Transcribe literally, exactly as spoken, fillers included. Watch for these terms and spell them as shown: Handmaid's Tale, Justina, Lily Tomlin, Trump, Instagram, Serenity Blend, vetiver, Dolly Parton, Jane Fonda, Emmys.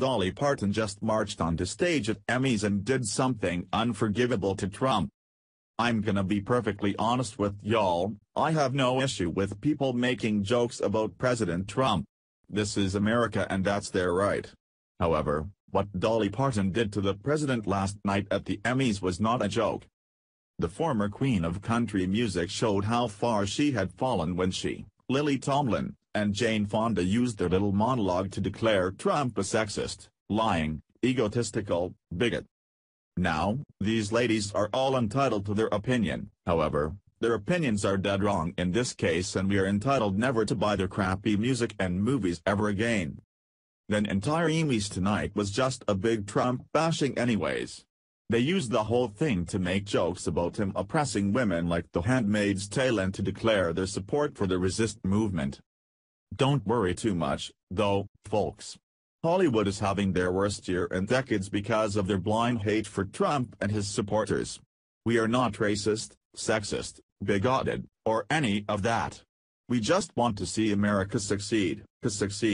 Dolly Parton just marched on the stage at Emmys and did something unforgivable to Trump. I'm gonna be perfectly honest with y'all, I have no issue with people making jokes about President Trump. This is America and that's their right. However, what Dolly Parton did to the president last night at the Emmys was not a joke. The former queen of country music showed how far she had fallen when she, Lily Tomlin, and Jane Fonda used their little monologue to declare Trump a sexist, lying, egotistical, bigot. Now, these ladies are all entitled to their opinion, however, their opinions are dead wrong in this case and we are entitled never to buy their crappy music and movies ever again. Then entire Emmys tonight was just a big Trump bashing anyways. They used the whole thing to make jokes about him oppressing women like the Handmaid's Tale and to declare their support for the resist movement. Don't worry too much, though, folks. Hollywood is having their worst year in decades because of their blind hate for Trump and his supporters. We are not racist, sexist, bigoted, or any of that. We just want to see America succeed, 'cause succeed.